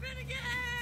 Finnegan!